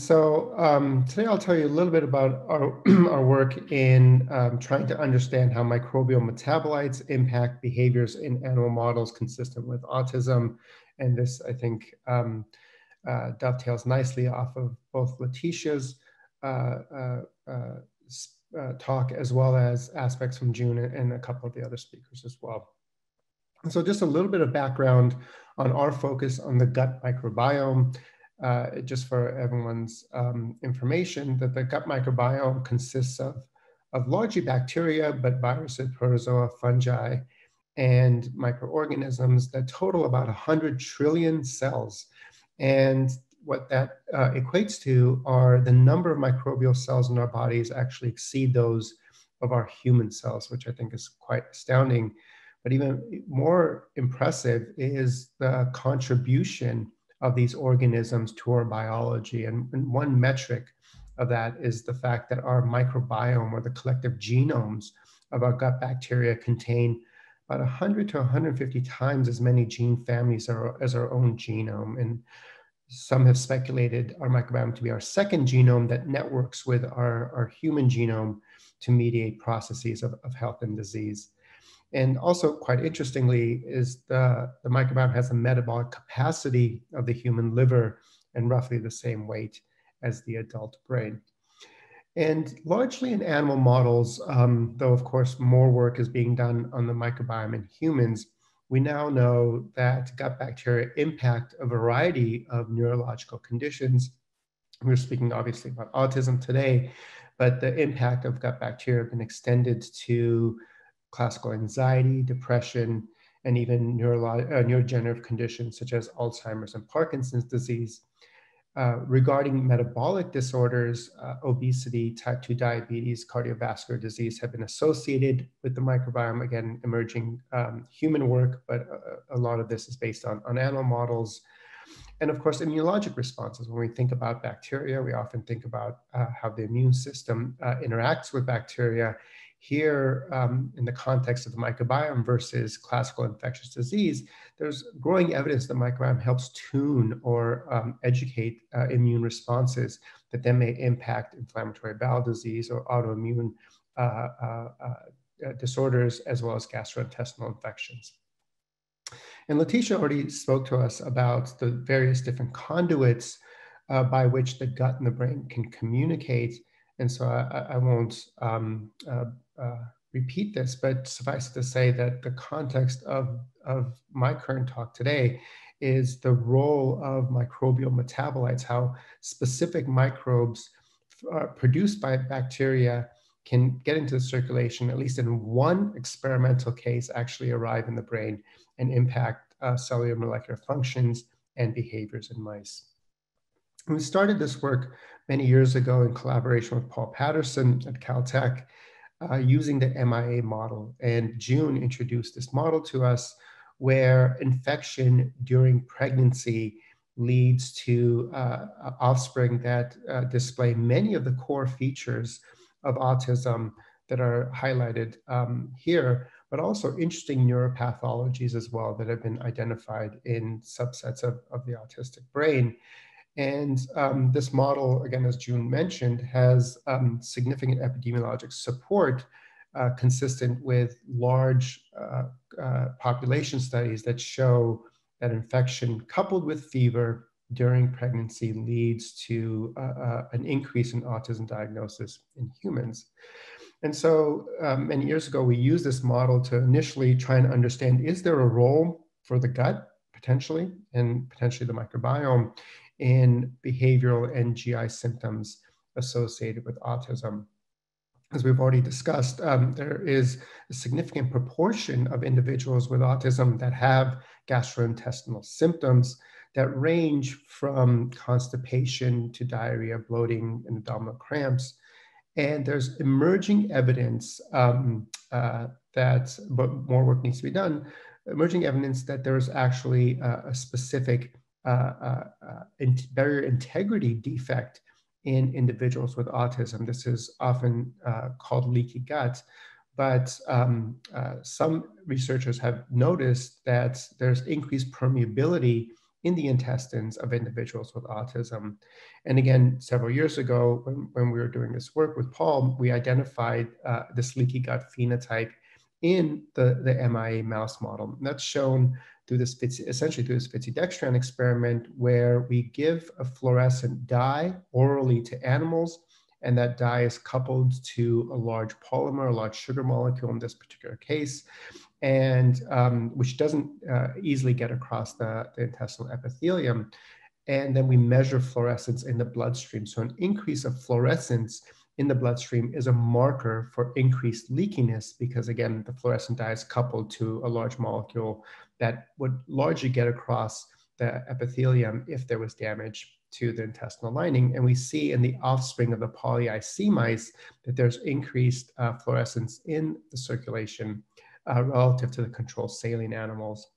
So today I'll tell you a little bit about our work in trying to understand how microbial metabolites impact behaviors in animal models consistent with autism. And this, I think, dovetails nicely off of both Leticia's talk as well as aspects from June and a couple of the other speakers as well. So just a little bit of background on our focus on the gut microbiome. Just for everyone's information, that the gut microbiome consists of largely bacteria, but viruses, protozoa, fungi, and microorganisms that total about 100 trillion cells. And what that equates to are the number of microbial cells in our bodies actually exceed those of our human cells, which I think is quite astounding. But even more impressive is the contribution of these organisms to our biology. And one metric of that is the fact that our microbiome, or the collective genomes of our gut bacteria, contain about 100 to 150 times as many gene families as our own genome. And some have speculated our microbiome to be our second genome that networks with our human genome to mediate processes of health and disease. And also, quite interestingly, is the microbiome has a metabolic capacity of the human liver and roughly the same weight as the adult brain. And largely in animal models, though of course more work is being done on the microbiome in humans, we now know that gut bacteria impact a variety of neurological conditions. We're speaking obviously about autism today, but the impact of gut bacteria have been extended to classical anxiety, depression, and even neurodegenerative conditions such as Alzheimer's and Parkinson's disease. Regarding metabolic disorders, obesity, type 2 diabetes, cardiovascular disease have been associated with the microbiome. Again, emerging human work, but a lot of this is based on animal models. And of course, immunologic responses. When we think about bacteria, we often think about how the immune system interacts with bacteria. Here, in the context of the microbiome versus classical infectious disease, there's growing evidence that the microbiome helps tune or educate immune responses that then may impact inflammatory bowel disease or autoimmune disorders, as well as gastrointestinal infections. And Leticia already spoke to us about the various different conduits by which the gut and the brain can communicate. And so I won't repeat this, but suffice it to say that the context of my current talk today is the role of microbial metabolites, how specific microbes produced by bacteria can get into the circulation, at least in one experimental case, actually arrive in the brain and impact cellular molecular functions and behaviors in mice. We started this work many years ago in collaboration with Paul Patterson at Caltech using the MIA model. And June introduced this model to us where infection during pregnancy leads to offspring that display many of the core features of autism that are highlighted here, but also interesting neuropathologies as well that have been identified in subsets of the autistic brain. And this model, again, as June mentioned, has significant epidemiologic support consistent with large population studies that show that infection coupled with fever during pregnancy leads to an increase in autism diagnosis in humans. And so many years ago, we used this model to initially try and understand, is there a role for the gut potentially, and potentially the microbiome, in behavioral and GI symptoms associated with autism. As we've already discussed, there is a significant proportion of individuals with autism that have gastrointestinal symptoms that range from constipation to diarrhea, bloating, and abdominal cramps. And there's emerging evidence that, but more work needs to be done, emerging evidence that there is actually a specific barrier integrity defect in individuals with autism. This is often called leaky gut, but some researchers have noticed that there's increased permeability in the intestines of individuals with autism. And again, several years ago, when we were doing this work with Paul, we identified this leaky gut phenotype in the MIA mouse model. And that's shown through this, essentially through this FITC-dextran experiment, where we give a fluorescent dye orally to animals, and that dye is coupled to a large polymer, a large sugar molecule in this particular case, and which doesn't easily get across the intestinal epithelium. And then we measure fluorescence in the bloodstream. So an increase of fluorescence in the bloodstream is a marker for increased leakiness, because again, the fluorescent dye is coupled to a large molecule that would largely get across the epithelium if there was damage to the intestinal lining. And we see in the offspring of the poly IC mice that there's increased fluorescence in the circulation relative to the control saline animals.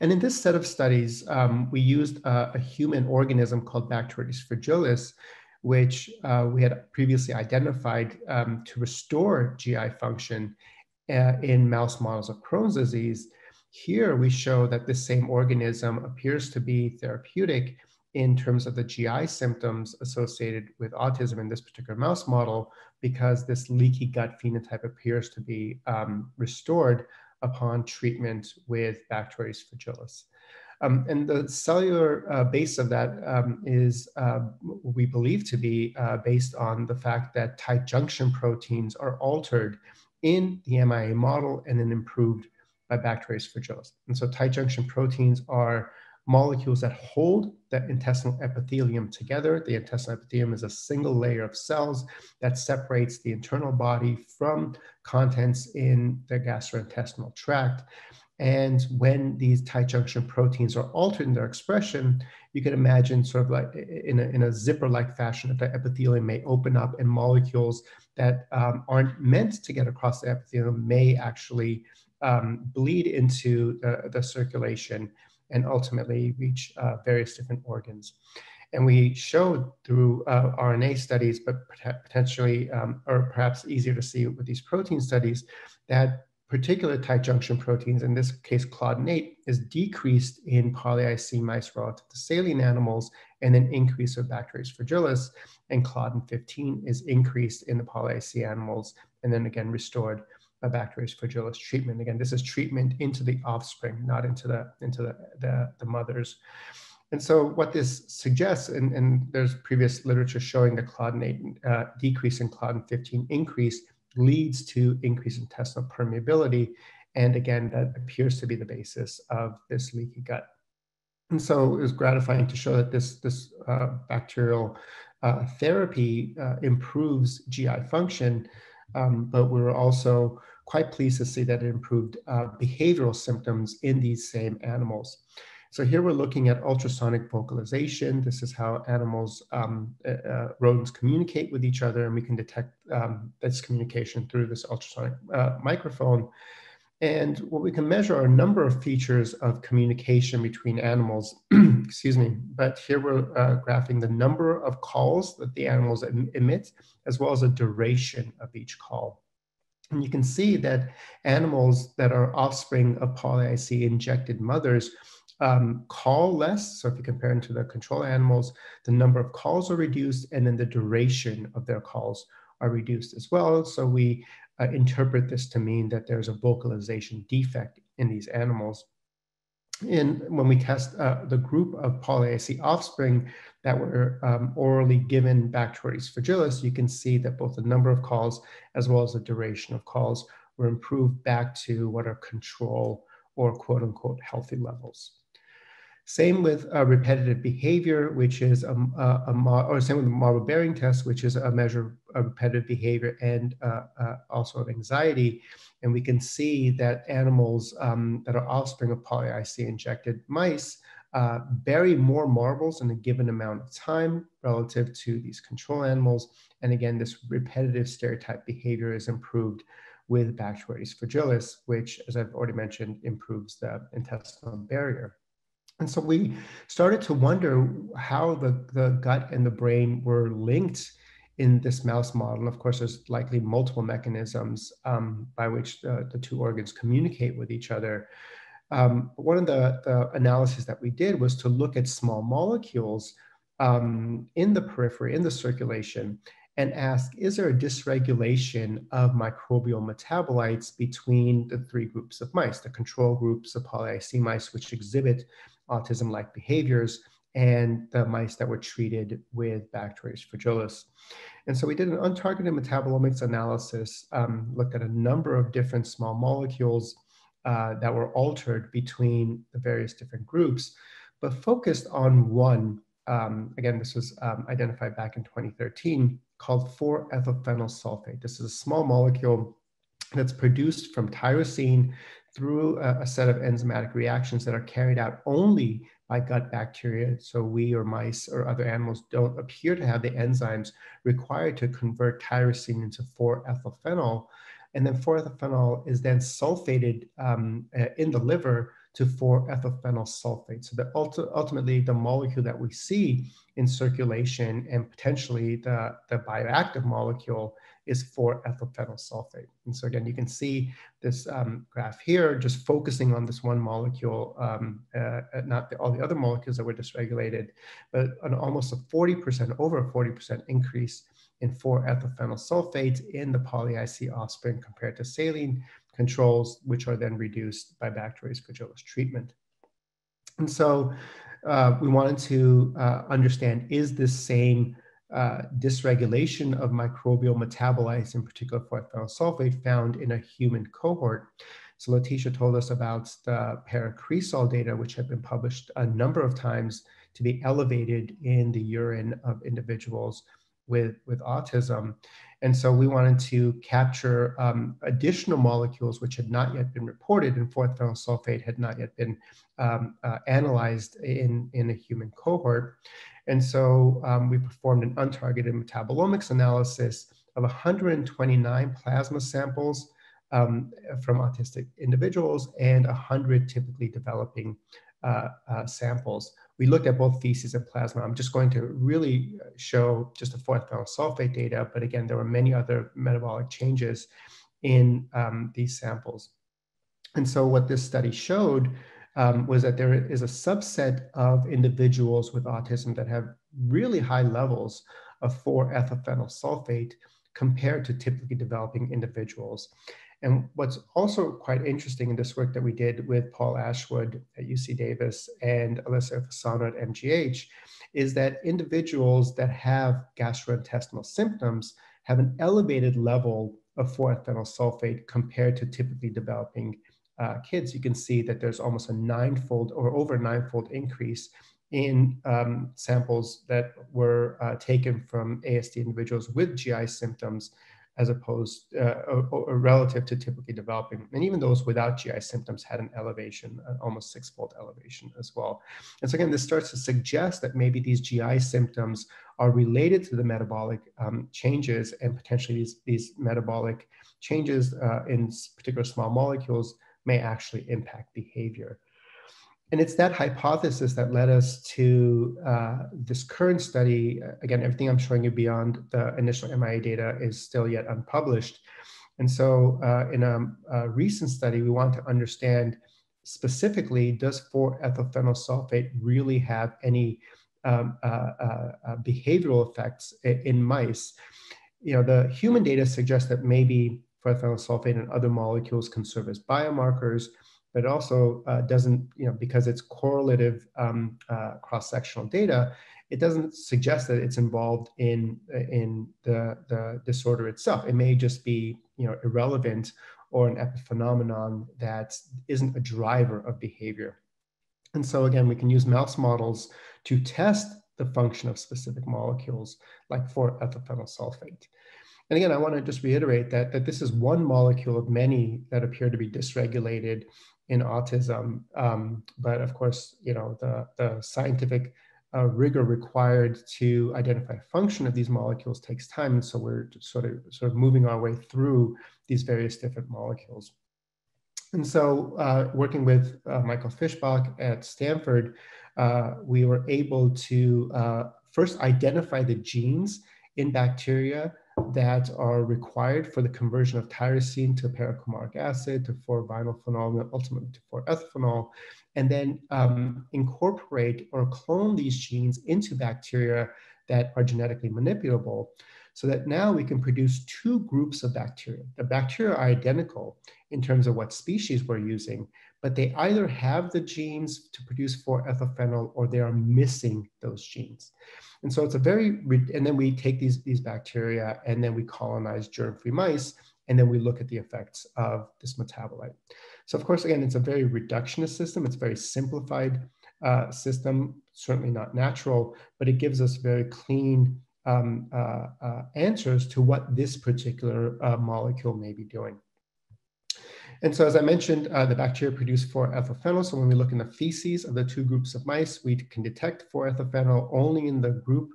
And in this set of studies, we used a human organism called Bacteroides fragilis, which we had previously identified to restore GI function in mouse models of Crohn's disease. Here we show that this same organism appears to be therapeutic in terms of the GI symptoms associated with autism in this particular mouse model, because this leaky gut phenotype appears to be restored upon treatment with Bacteroides fragilis. And the cellular base of that is what we believe to be based on the fact that tight junction proteins are altered in the MIA model and then improved by Bacteroides fragilis. And so tight junction proteins are molecules that hold the intestinal epithelium together. The intestinal epithelium is a single layer of cells that separates the internal body from contents in the gastrointestinal tract. And when these tight junction proteins are altered in their expression, you can imagine sort of like in a zipper-like fashion that the epithelium may open up, and molecules that aren't meant to get across the epithelium may actually bleed into the circulation and ultimately reach various different organs. And we showed through RNA studies, but potentially, or perhaps easier to see with these protein studies, that particular tight junction proteins, in this case claudin 8, is decreased in poly IC mice relative to saline animals, and an increase of Bacteroides fragilis, and claudin-15 is increased in the poly IC animals, and then again restored by Bacteroides fragilis treatment. Again, this is treatment into the offspring, not into the mothers. And so what this suggests, and there's previous literature showing the claudin 8 decrease and claudin-15 increase leads to increased intestinal permeability. And again, that appears to be the basis of this leaky gut. And so it was gratifying to show that this bacterial therapy improves GI function, but we were also quite pleased to see that it improved behavioral symptoms in these same animals. So here we're looking at ultrasonic vocalization. This is how animals, rodents communicate with each other, and we can detect this communication through this ultrasonic microphone. And what we can measure are a number of features of communication between animals, excuse me, but here we're graphing the number of calls that the animals emit, as well as the duration of each call. And you can see that animals that are offspring of poly IC injected mothers call less. So if you compare them to the control animals, the number of calls are reduced, and then the duration of their calls are reduced as well. So we interpret this to mean that there's a vocalization defect in these animals. And when we test the group of poly IC offspring that were orally given Bacteroides fragilis, you can see that both the number of calls as well as the duration of calls were improved back to what are control or quote unquote healthy levels. Same with repetitive behavior, which is same with the marble bearing test, which is a measure of repetitive behavior and also of anxiety. And we can see that animals that are offspring of poly IC injected mice bury more marbles in a given amount of time relative to these control animals. And again, this repetitive stereotype behavior is improved with Bacteroides fragilis, which, as I've already mentioned, improves the intestinal barrier. And so we started to wonder how the gut and the brain were linked in this mouse model. And of course, there's likely multiple mechanisms by which the two organs communicate with each other. But one of the analysis that we did was to look at small molecules in the periphery, in the circulation, and ask, is there a dysregulation of microbial metabolites between the three groups of mice, the control groups, the poly IC mice, which exhibit autism-like behaviors, and the mice that were treated with Bacteroides fragilis. And so we did an untargeted metabolomics analysis, looked at a number of different small molecules that were altered between the various different groups, but focused on one. Again, this was identified back in 2013, called 4-ethylphenol sulfate. This is a small molecule that's produced from tyrosine through a set of enzymatic reactions that are carried out only by gut bacteria. So we or mice or other animals don't appear to have the enzymes required to convert tyrosine into 4-ethylphenol. And then 4-ethylphenol is then sulfated in the liver to 4-ethylphenol sulfate. So that ultimately the molecule that we see in circulation and potentially the bioactive molecule is 4-ethylphenol sulfate. And so again, you can see this graph here, just focusing on this one molecule, not all the other molecules that were dysregulated, but an almost a 40%, over a 40% increase in 4-ethylphenol sulfate in the poly IC offspring compared to saline controls, which are then reduced by Bacteroides fragilis treatment. And so we wanted to understand, is this same dysregulation of microbial metabolites, in particular 4-ethylphenol sulfate, found in a human cohort? So Leticia told us about the paracresol data, which have been published a number of times to be elevated in the urine of individuals with autism. And so we wanted to capture additional molecules which had not yet been reported, and 4-ethylphenol sulfate had not yet been analyzed in a human cohort. And so we performed an untargeted metabolomics analysis of 129 plasma samples from autistic individuals and 100 typically developing samples. We looked at both feces and plasma. I'm just going to really show just the 4-ethylphenol sulfate data, but again, there were many other metabolic changes in these samples. And so what this study showed was that there is a subset of individuals with autism that have really high levels of 4-ethylphenol sulfate compared to typically developing individuals. And what's also quite interesting in this work that we did with Paul Ashwood at UC Davis and Alyssa Fasano at MGH is that individuals that have gastrointestinal symptoms have an elevated level of 4-ethylphenol sulfate compared to typically developing kids. You can see that there's almost a ninefold or over ninefold increase in samples that were taken from ASD individuals with GI symptoms as opposed or relative to typically developing. And even those without GI symptoms had an elevation, an almost six-fold elevation as well. And so again, this starts to suggest that maybe these GI symptoms are related to the metabolic changes, and potentially these metabolic changes in particular small molecules may actually impact behavior. And it's that hypothesis that led us to this current study. Again, everything I'm showing you beyond the initial MIA data is still yet unpublished. And so in a recent study, we want to understand specifically, does 4-ethylphenol sulfate really have any behavioral effects in mice? You know, the human data suggests that maybe 4-ethylphenol sulfate and other molecules can serve as biomarkers, but it also doesn't, you know, because it's correlative cross-sectional data, it doesn't suggest that it's involved in the disorder itself. It may just be, you know, irrelevant or an epiphenomenon that isn't a driver of behavior. And so again, we can use mouse models to test the function of specific molecules like 4-ethylphenol sulfate. And again, I want to just reiterate that this is one molecule of many that appear to be dysregulated in autism. But of course, you know, the scientific rigor required to identify function of these molecules takes time. And so we're sort of moving our way through these various different molecules. And so working with Michael Fischbach at Stanford, we were able to first identify the genes in bacteria that are required for the conversion of tyrosine to para-coumaric acid, to 4-vinyl phenol, and ultimately to 4-ethylphenol, and then incorporate or clone these genes into bacteria that are genetically manipulable, so that now we can produce two groups of bacteria. The bacteria are identical in terms of what species we're using, but they either have the genes to produce 4-ethylphenol or they are missing those genes. And so it's a very, and then we take these bacteria and then we colonize germ-free mice, and then we look at the effects of this metabolite. So of course, again, it's a very reductionist system. It's a very simplified system, certainly not natural, but it gives us very clean answers to what this particular molecule may be doing. And so, as I mentioned, the bacteria produce 4-ethylphenol. So when we look in the feces of the two groups of mice, we can detect 4-ethylphenol only in the group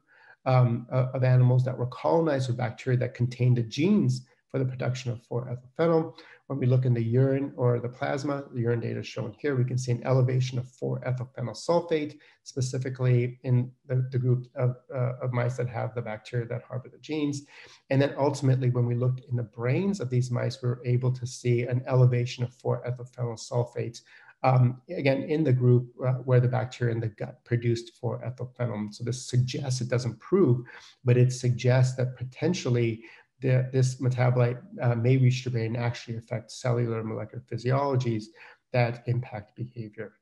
of animals that were colonized with bacteria that contained the genes for the production of 4-ethylphenol. When we look in the urine or the plasma, the urine data is shown here, we can see an elevation of 4-ethylphenol sulfate, specifically in the group of mice that have the bacteria that harbor the genes. And then ultimately, when we looked in the brains of these mice, we were able to see an elevation of 4-ethylphenol sulfate, again, in the group where the bacteria in the gut produced 4-ethylphenol. So this suggests, it doesn't prove, but it suggests that potentially this metabolite may reach the brain and actually affect cellular and molecular physiologies that impact behavior.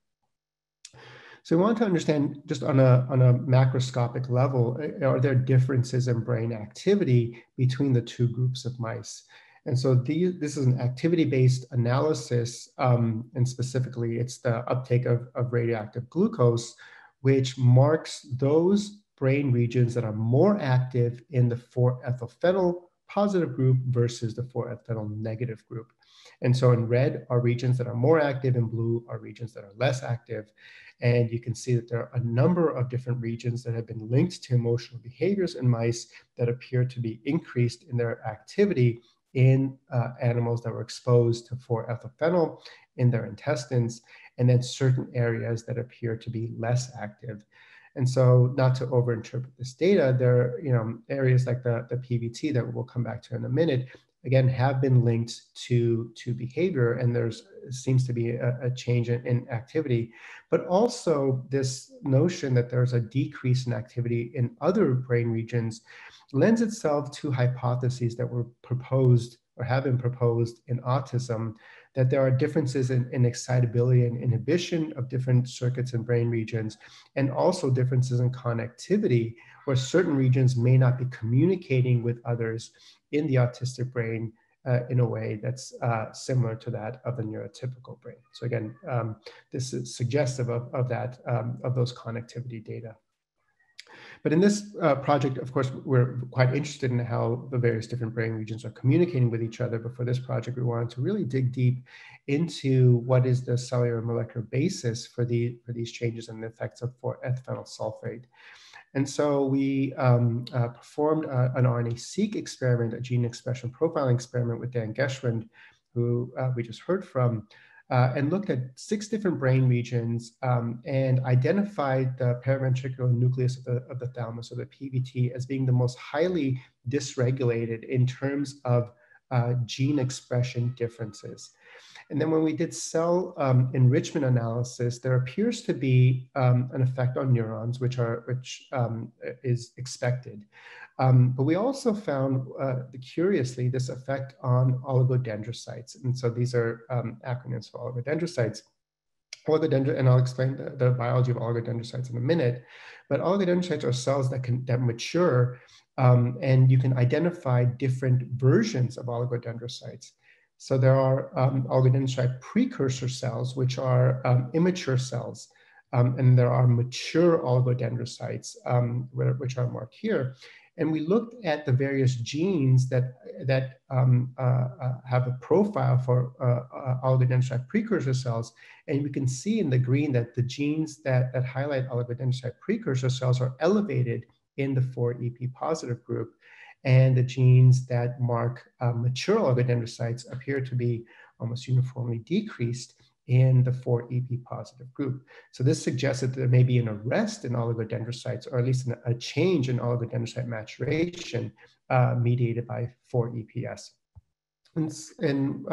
So we want to understand, just on a macroscopic level, are there differences in brain activity between the two groups of mice? And so this is an activity-based analysis, and specifically it's the uptake of radioactive glucose, which marks those brain regions that are more active in the 4-ethylphenol positive group versus the 4-ethylphenol negative group. And so in red are regions that are more active, in blue are regions that are less active. And you can see that there are a number of different regions that have been linked to emotional behaviors in mice that appear to be increased in their activity in animals that were exposed to 4-ethylphenol in their intestines, and then certain areas that appear to be less active. And so, not to overinterpret this data, there are, areas like the PVT that we'll come back to in a minute, again, have been linked to behavior, and there seems to be a change in activity. But also this notion that there's a decrease in activity in other brain regions lends itself to hypotheses that were proposed or have been proposed in autism, that there are differences in excitability and inhibition of different circuits and brain regions, and also differences in connectivity, where certain regions may not be communicating with others in the autistic brain in a way that's similar to that of the neurotypical brain. So again, this is suggestive of those connectivity data. But in this project, of course, we're quite interested in how the various different brain regions are communicating with each other. But for this project, we wanted to really dig deep into what is the cellular molecular basis for these changes and the effects of 4-ethylphenol sulfate. And so we performed an RNA-seq experiment, a gene expression profiling experiment with Dan Geschwind, who we just heard from, and looked at 6 different brain regions and identified the paraventricular nucleus of the thalamus, or the PVT, as being the most highly dysregulated in terms of gene expression differences. And then when we did cell enrichment analysis, there appears to be an effect on neurons, which is expected. But we also found, curiously, this effect on oligodendrocytes. And so these are acronyms for oligodendrocytes. And I'll explain the biology of oligodendrocytes in a minute, but oligodendrocytes are cells that mature, and you can identify different versions of oligodendrocytes. So there are oligodendrocyte precursor cells, which are immature cells. And there are mature oligodendrocytes, which are marked here. And we looked at the various genes that have a profile for oligodendrocyte precursor cells. And we can see in the green that the genes that highlight oligodendrocyte precursor cells are elevated in the 4-EP positive group. And the genes that mark mature oligodendrocytes appear to be almost uniformly decreased in the 4-EP positive group. So this suggests that there may be an arrest in oligodendrocytes, or at least a change in oligodendrocyte maturation mediated by 4-EPS. And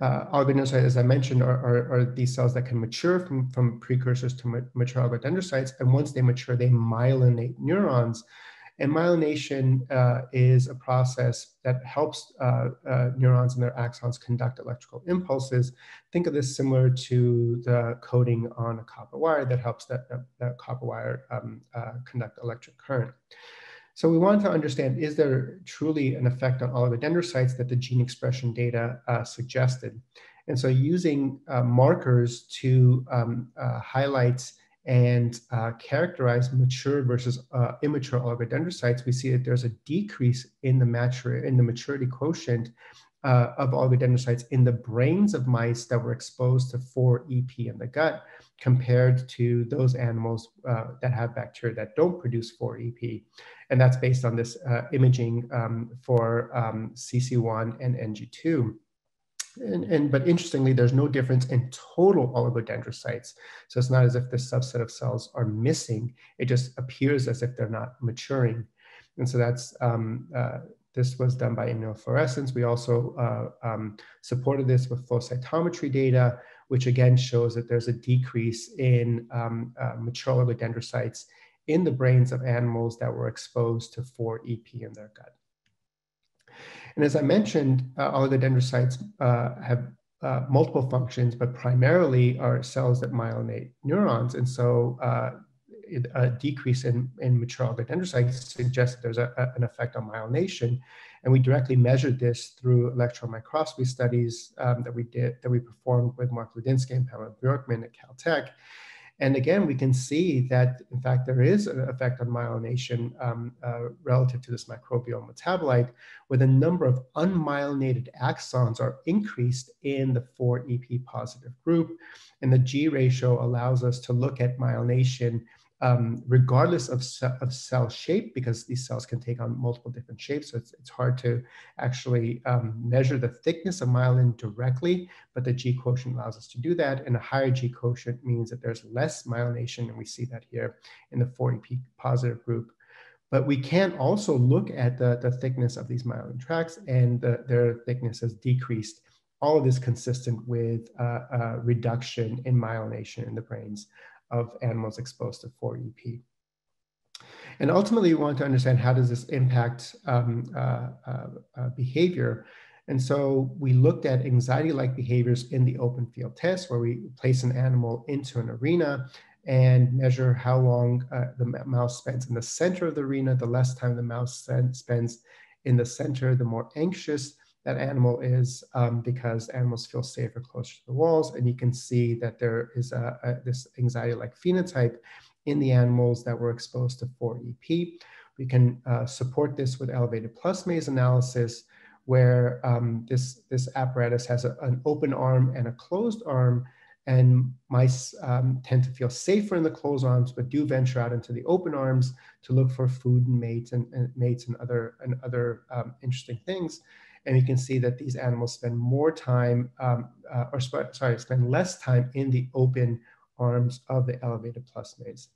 oligodendrocytes, as I mentioned, are these cells that can mature from precursors to mature oligodendrocytes. And once they mature, they myelinate neurons. And myelination is a process that helps neurons and their axons conduct electrical impulses. Think of this similar to the coating on a copper wire that helps that copper wire conduct electric current. So we want to understand, is there truly an effect on oligodendrocytes that the gene expression data suggested? And so using markers to highlight and characterize mature versus immature oligodendrocytes, we see that there's a decrease in the maturity quotient of oligodendrocytes in the brains of mice that were exposed to 4-EP in the gut compared to those animals that have bacteria that don't produce 4-EP. And that's based on this imaging for CC1 and NG2. But interestingly, there's no difference in total oligodendrocytes. So it's not as if this subset of cells are missing. It just appears as if they're not maturing. And so that's, this was done by immunofluorescence. We also supported this with flow cytometry data, which again shows that there's a decrease in mature oligodendrocytes in the brains of animals that were exposed to 4-EP in their gut. And as I mentioned, oligodendrocytes have multiple functions, but primarily are cells that myelinate neurons. And so a decrease in mature oligodendrocytes suggests there's an effect on myelination. And we directly measured this through electron microscopy studies that we performed with Mark Ludinske and Pamela Bjorkman at Caltech. And again, we can see that, in fact, there is an effect on myelination relative to this microbial metabolite, where the number of unmyelinated axons are increased in the 4-EP positive group. And the G ratio allows us to look at myelination regardless of cell shape, because these cells can take on multiple different shapes. So it's hard to actually measure the thickness of myelin directly, but the G quotient allows us to do that. And a higher G quotient means that there's less myelination, and we see that here in the 4-EP positive group. But we can also look at the thickness of these myelin tracts, and their thickness has decreased. All of this consistent with a reduction in myelination in the brains of animals exposed to 4-EP. And ultimately, we want to understand, how does this impact behavior? And so we looked at anxiety-like behaviors in the open field test, where we place an animal into an arena and measure how long the mouse spends in the center of the arena. The less time the mouse spends in the center, the more anxious that animal is, because animals feel safer closer to the walls. And you can see that there is this anxiety-like phenotype in the animals that were exposed to 4-EP. We can support this with elevated plusmase analysis, where this apparatus has an open arm and a closed arm, and mice tend to feel safer in the closed arms, but do venture out into the open arms to look for food and mates and other interesting things. And you can see that these animals spend more time, spend less time in the open arms of the elevated plusmase.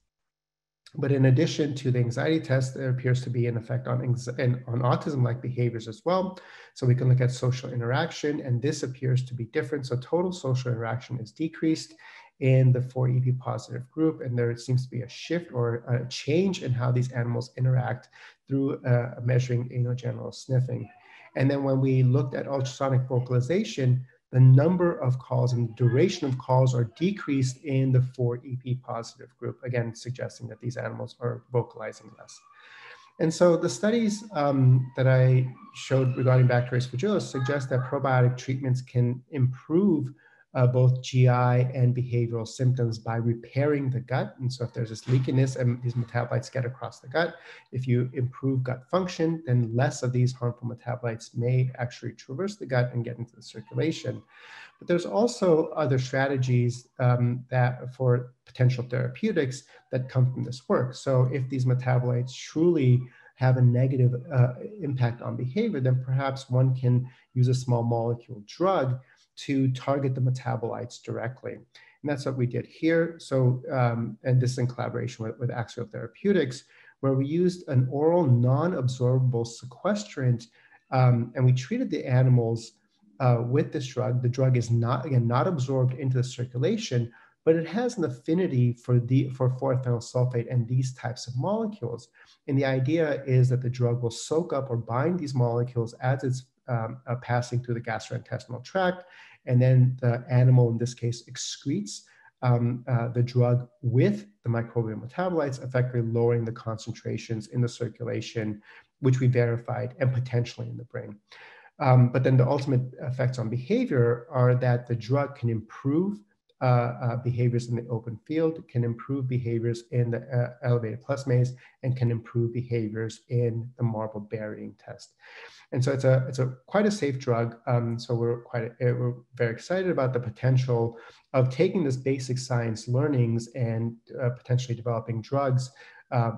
But in addition to the anxiety test, there appears to be an effect on autism-like behaviors as well. So we can look at social interaction, and this appears to be different. So total social interaction is decreased in the 4-EP positive group, and there seems to be a shift or a change in how these animals interact through measuring anogenital sniffing. And then when we looked at ultrasonic vocalization, the number of calls and the duration of calls are decreased in the 4-EP positive group, again, suggesting that these animals are vocalizing less. And so the studies that I showed regarding Bacteroides fragilis suggest that probiotic treatments can improve both GI and behavioral symptoms by repairing the gut. And so if there's this leakiness and these metabolites get across the gut, if you improve gut function, then less of these harmful metabolites may actually traverse the gut and get into the circulation. But there's also other strategies for potential therapeutics that come from this work. So if these metabolites truly have a negative impact on behavior, then perhaps one can use a small molecule drug to target the metabolites directly. And that's what we did here. So, and this in collaboration with Axial Therapeutics, where we used an oral non-absorbable sequestrant, and we treated the animals with this drug. The drug is not, again, not absorbed into the circulation, but it has an affinity for 4-ethylphenol sulfate and these types of molecules. And the idea is that the drug will soak up or bind these molecules as it's passing through the gastrointestinal tract. And then the animal, in this case, excretes the drug with the microbial metabolites, effectively lowering the concentrations in the circulation, which we verified, and potentially in the brain. But then the ultimate effects on behavior are that the drug can improve behaviors in the open field, can improve behaviors in the elevated plasmase, and can improve behaviors in the marble burying test. And so it's quite a safe drug. So we're very excited about the potential of taking this basic science learnings and potentially developing drugs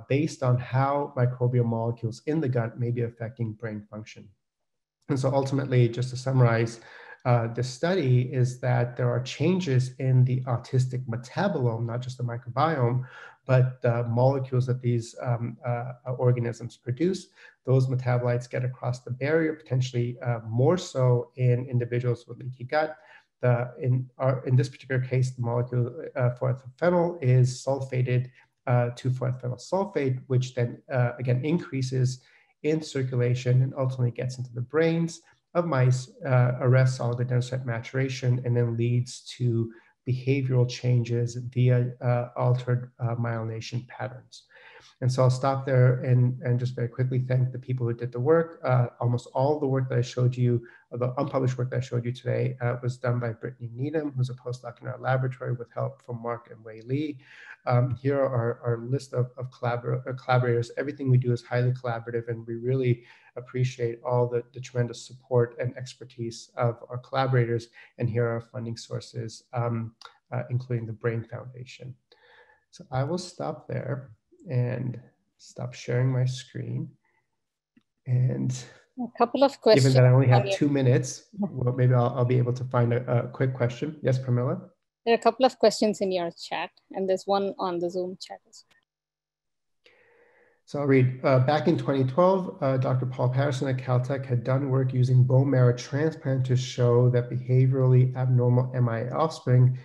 based on how microbial molecules in the gut may be affecting brain function. And so ultimately, just to summarize, the study is that there are changes in the autistic metabolome, not just the microbiome, but the molecules that these organisms produce. Those metabolites get across the barrier, potentially more so in individuals with leaky gut. In this particular case, the molecule 4-ethylphenol is sulfated to 4-ethylphenol sulfate, which then again increases in circulation and ultimately gets into the brains of mice, arrests oligodendrocyte maturation, and then leads to behavioral changes via altered myelination patterns. And so I'll stop there and just very quickly thank the people who did the work. Almost all the work that I showed you, the unpublished work that I showed you today, was done by Brittany Needham, who's a postdoc in our laboratory with help from Mark and Wei Lee. Here are our list of collaborators. Everything we do is highly collaborative, and we really appreciate all the tremendous support and expertise of our collaborators. And here are our funding sources, including the Brain Foundation. So I will stop there and stop sharing my screen. And a couple of questions. Given that I only have 2 minutes, well, maybe I'll be able to find a quick question. Yes, Pamela? There are a couple of questions in your chat, and there's one on the Zoom chat as well. So I'll read, back in 2012, Dr. Paul Patterson at Caltech had done work using bone marrow transplant to show that behaviorally abnormal MIA offspring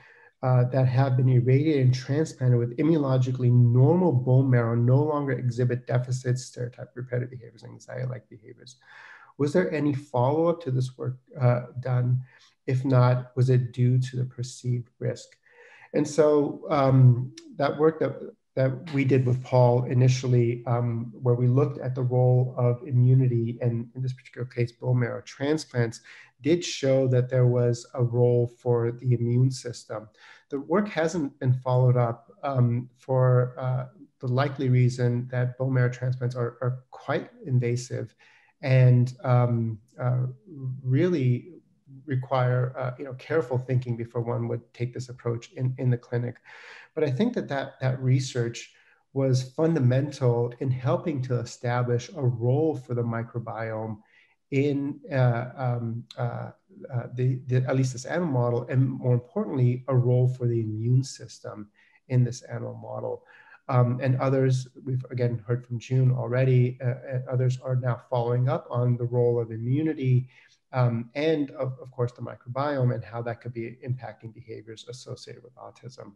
that have been irradiated and transplanted with immunologically normal bone marrow no longer exhibit deficits, stereotype repetitive behaviors, anxiety-like behaviors. Was there any follow-up to this work done? If not, was it due to the perceived risk? And so that work that we did with Paul initially, where we looked at the role of immunity, and in this particular case, bone marrow transplants, did show that there was a role for the immune system. The work hasn't been followed up for the likely reason that bone marrow transplants are quite invasive and really require careful thinking before one would take this approach in the clinic. But I think that research was fundamental in helping to establish a role for the microbiome in at least this animal model, and more importantly, a role for the immune system in this animal model. And others, we've again heard from June already, and others are now following up on the role of immunity and of course the microbiome and how that could be impacting behaviors associated with autism.